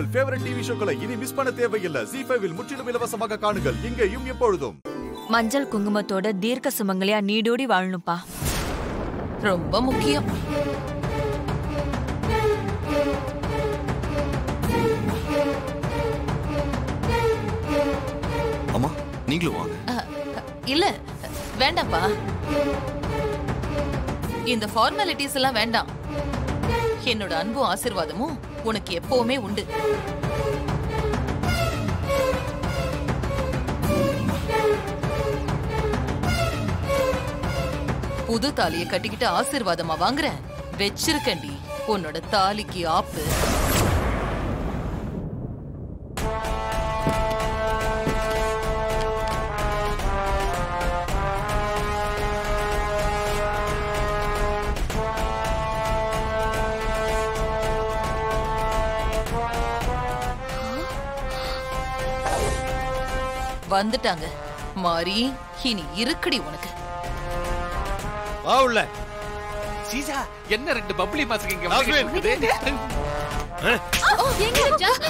உங்கள் favourite TV ஷோக்களை இனி miss பண்ண தேவையில்லை. Z5 இல் முற்றிலும் இலவசமாக காணுங்கள். இங்கேயும் எப்பொழுதும். மஞ்சள் குங்குமத்தோட தீர்க்க சுமங்கலியா நீடோடி வாழணும்பா, ரொம்ப முக்கியம். அம்மா நீங்களும் வாங்க. இல்ல வேண்டாம்ப்பா, இந்த ஃபார்மாலிட்டிஸ் எல்லாம் வேண்டாம். என்னோட அன்பும் ஆசீர்வாதமும் உனக்கு எப்பவுமே உண்டு. புது தாலியை கட்டிக்கிட்டு ஆசீர்வாதமா வாங்குறேன். வெச்சிருக்கண்டி உன்னோட தாலிக்கு ஆப்பு. வந்துட்டாங்க மாரி, இனி இருக்குடி உனக்கு. வா உள்ள. சீசா என்ன ரெண்டு பப்ளி மாஸ்க் இங்க வந்துருக்குது. ஓ எங்க ஜாஸ்தி.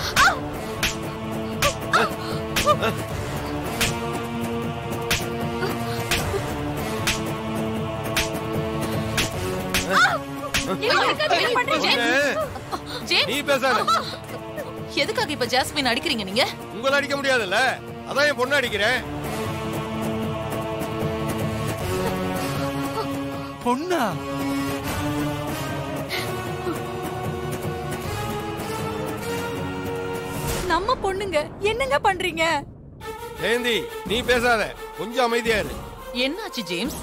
நீ பேசாத. எதுக்காக இப்ப ஜாஸ்மின் அடிக்கிறீங்க நீங்க? உங்களை அடிக்க முடியாதுல்ல, அதான் என் பொண்ணு அடிக்கிறேன். பொண்ணா? நம்ம பொண்ணுங்க என்னங்க பண்றீங்க? ஜெயந்தி நீ பேசாத, கொஞ்சம் அமைதியா இரு. என்னாச்சு ஜேம்ஸ்,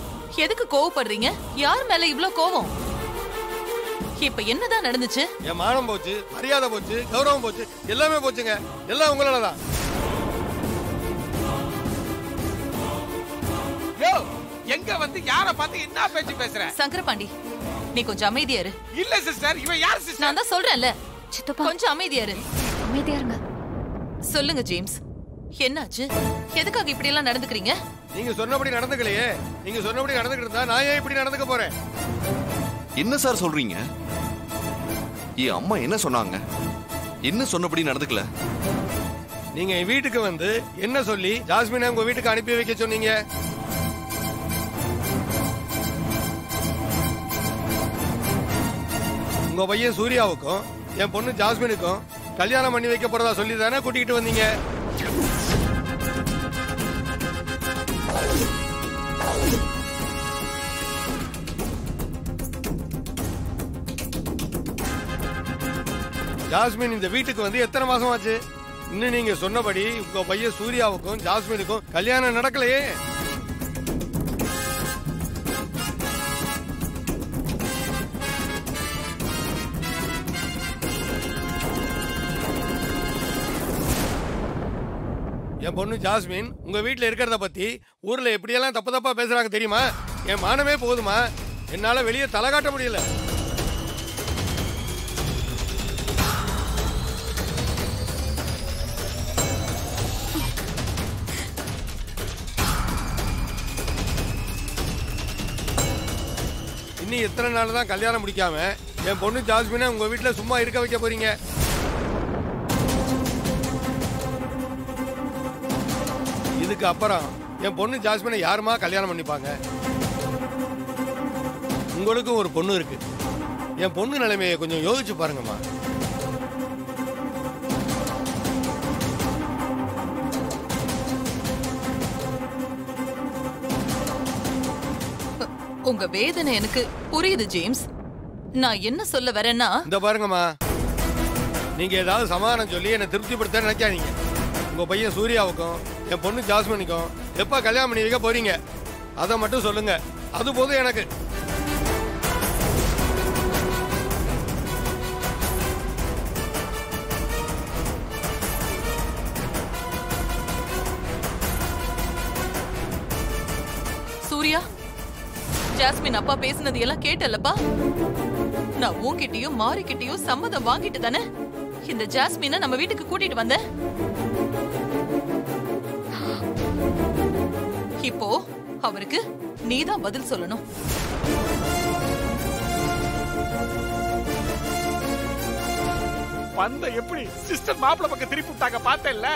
எதுக்கு கோவப்படுறீங்க? யார் மேல இவ்வளவு கோவம்? இப்ப என்னதான் நடந்துச்சு? என் மானம் போச்சு, மரியாதை போச்சு, கௌரவம் போச்சு, எல்லாமே போச்சுங்க. எல்லாம் உங்களாலதான். எங்க வந்து யார பார்த்து என்ன பேச்சு பேசுற? சங்கரபாண்டி நீ கொஞ்சம் அமைதியா இரு. இல்ல சிஸ்டர், இவன் யார் சிஸ்டர்? நான் தான் சொல்றேன்ல சித்தப்பா, கொஞ்சம் அமைதியா இரு. அமைதியா இருங்க. சொல்லுங்க ஜேம்ஸ், என்னாச்சு? எதுக்காக இப்படி எல்லாம் நடந்துக்கிறீங்க? நீங்க சொன்னபடி நடந்துக்கலையே. நீங்க சொன்னபடி நடந்துக்கிட்டு இருந்தா நான் ஏன் இப்படி நடந்துக்க போறேன்? என்ன சார் சொல்றீங்க? என் அம்மா என்ன சொன்னாங்க? என்ன சொன்னபடி நடந்துக்கல? நீங்க என் வீட்டுக்கு வந்து என்ன சொல்லி ஜாஸ்மினை உங்க வீட்டுக்கு அனுப்பி வைக்க சொன்னீங்க? உங்க பையன் சூர்யாவுக்கும் என் பொண்ணு ஜாஸ்மினுக்கும் கல்யாணம் பண்ணி வைக்க போறதா சொல்லி தானே கூட்டிகிட்டு வந்தீங்க? ஜாஸ்மின் இந்த வீட்டுக்கு வந்து எத்தனை மாசம் ஆச்சு? இன்னும் நீங்க சொன்னபடி உங்க பையன் சூர்யாவுக்கும் ஜாஸ்மினுக்கும் கல்யாணம் நடக்கலையே. என் பொண்ணு ஜாஸ்மின் உங்க வீட்டில் இருக்கிறத பத்தி ஊர்ல எப்படியெல்லாம் தப்பு தப்பா பேசுறாங்க தெரியுமா? என் மானமே போதுமா? என்னால வெளியே தலை காட்ட முடியல. இன்னும் எத்தனை நாள் தான் கல்யாணம் முடிக்காம என் பொண்ணு ஜாஸ்மினை உங்க வீட்டில் சும்மா இருக்க வைக்க போறீங்க? இதுக்கு அப்புறம் என் பொண்ணு ஜாஸ்மினை யாருமா கல்யாணம் பண்ணிப்பாங்க? உங்களுக்கும் ஒரு பொண்ணு இருக்கு. என் பொண்ணு நிலைமையை கொஞ்சம் யோசிச்சு பாருங்கம்மா. உங்க வேதனை எனக்கு புரியுது ஜேம்ஸ். நான் என்ன சொல்ல வரேன்னா, இந்த பாருங்கம்மா, நீங்க ஏதாவது சமாதானம் சொல்லி என்னை திருப்திப்படுத்த நினைக்காதீங்க. உங்க பையன் சூர்யாவுக்கும் என் பொண்ணு ஜாஸ்மினுக்கும் எப்ப கல்யாணம் பண்ணி வைக்க போறீங்க அதை மட்டும் சொல்லுங்க, அது போதும் எனக்கு. சூர்யா, ஜாஸ்மின் அப்பா பேசுனது எல்லாம் கேட்டல்லப்பா? நான் உன்கிட்டயும் மாரிக்கிட்டயும் சம்மதம் வாங்கிட்டு தானே இந்த ஜாஸ்மினை நம்ம வீட்டுக்கு கூட்டிட்டு வந்தேன். இப்போ அவருக்கு நீதான் பதில் சொல்லணும். பந்த எப்படி எப்படி சிஸ்டர் மாப்பிள பக்கம் திருப்பி விட்டாங்க பார்த்தேல்ல.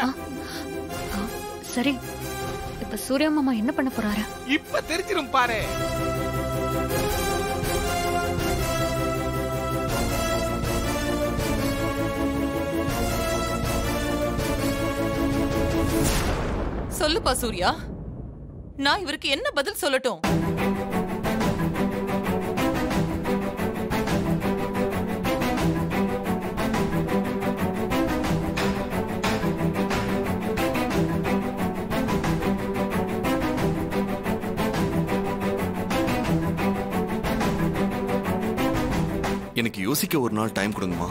சரி இப்ப சூர்யா மாமா என்ன பண்ண போறாரா? இப்ப தெரிஞ்சிரும் பாரு. சொல்லுப்பா சூர்யா, நான் இவருக்கு என்ன பதில் சொல்லட்டும்? எனக்கு யோசிக்க ஒரு நாள் டைம் கொடுங்கம்மா.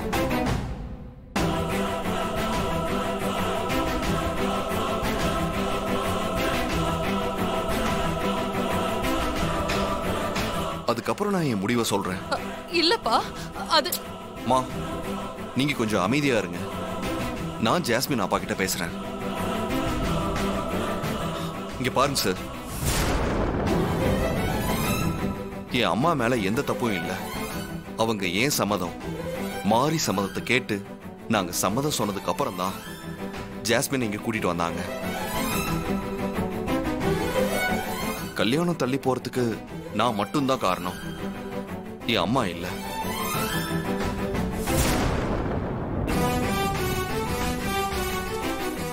அதுக்கப்புறம் நான் என் முடிவை சொல்றேன். இல்லப்பா, அது மா நீங்க கொஞ்சம் அமைதியா இருங்க. நான் ஜாஸ்மின் அப்பா கிட்ட பேசுறேன். இங்க பாருங்க சார், என் அம்மா மேல எந்த தப்பும் இல்லை. அவங்க ஏன் சம்மதம் மாறி சம்மதத்தை கேட்டு நாங்க சம்மதம் சொன்னதுக்கு அப்புறம் தான் ஜாஸ்மின் இங்க கூட்டிட்டு வந்தாங்க. கல்யாணம் தள்ளி போறதுக்கு நான் மட்டும்தான் காரணம், என் அம்மா இல்ல.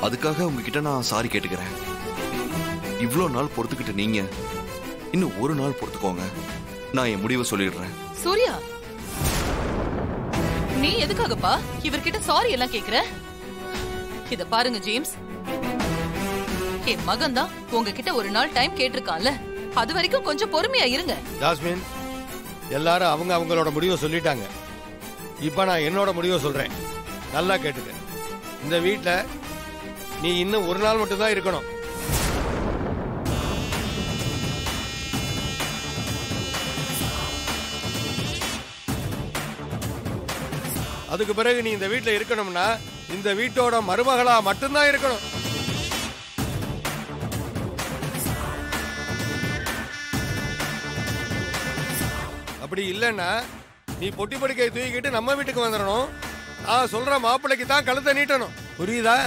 அதுக்காக உங்ககிட்ட நான் சாரி கேட்டுக்கிறேன். இவ்வளவு நாள் பொறுத்துக்கிட்டு நீங்க இன்னும் ஒரு நாள் பொறுத்துக்கோங்க. நான் என் முடிவை சொல்லிடுறேன். சூர்யா, நீ எதுக்காகப்பா இவர்கிட்ட சாரி எல்லாம் கேக்குற? இத பாருங்க ஜேம்ஸ், என் மகன் தான் உங்ககிட்ட ஒரு நாள் டைம் கேட்டிருக்கான்ல, அது வரைக்கும் கொஞ்சம் பொறுமையா இருங்க. ஜாஸ்மின், எல்லாரும் அவங்க அவங்களோட முடிவை சொல்லிட்டாங்க. இப்ப நான் என்னோட முடிவை சொல்றேன், நல்லா கேட்டுக்க. இந்த வீட்டுல நீ இன்னும் ஒரு நாள் மட்டும் தான் இருக்கணும். அதுக்கு பிறகு நீ இந்த வீட்டுல இருக்கணும்னா இந்த வீட்டோட மருமகளா மட்டும்தான் இருக்கணும். அப்படி இல்லைன்னா நீ பொட்டி படுக்கையை தூக்கிட்டு நம்ம வீட்டுக்கு வந்துடணும். நான் சொல்ற மாப்பிள்ளைக்கு தான் கழுத்தை நீட்டணும், புரியுதா?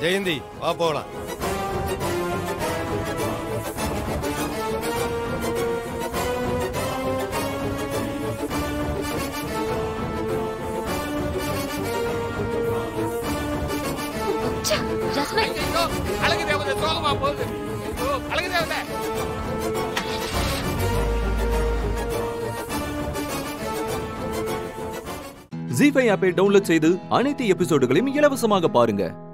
ஜெயந்தி வா போகலாம். ஜீ5 ஆப்பை டவுன்லோட் செய்து அனைத்து எபிசோடுகளையும் இலவசமாக பாருங்க.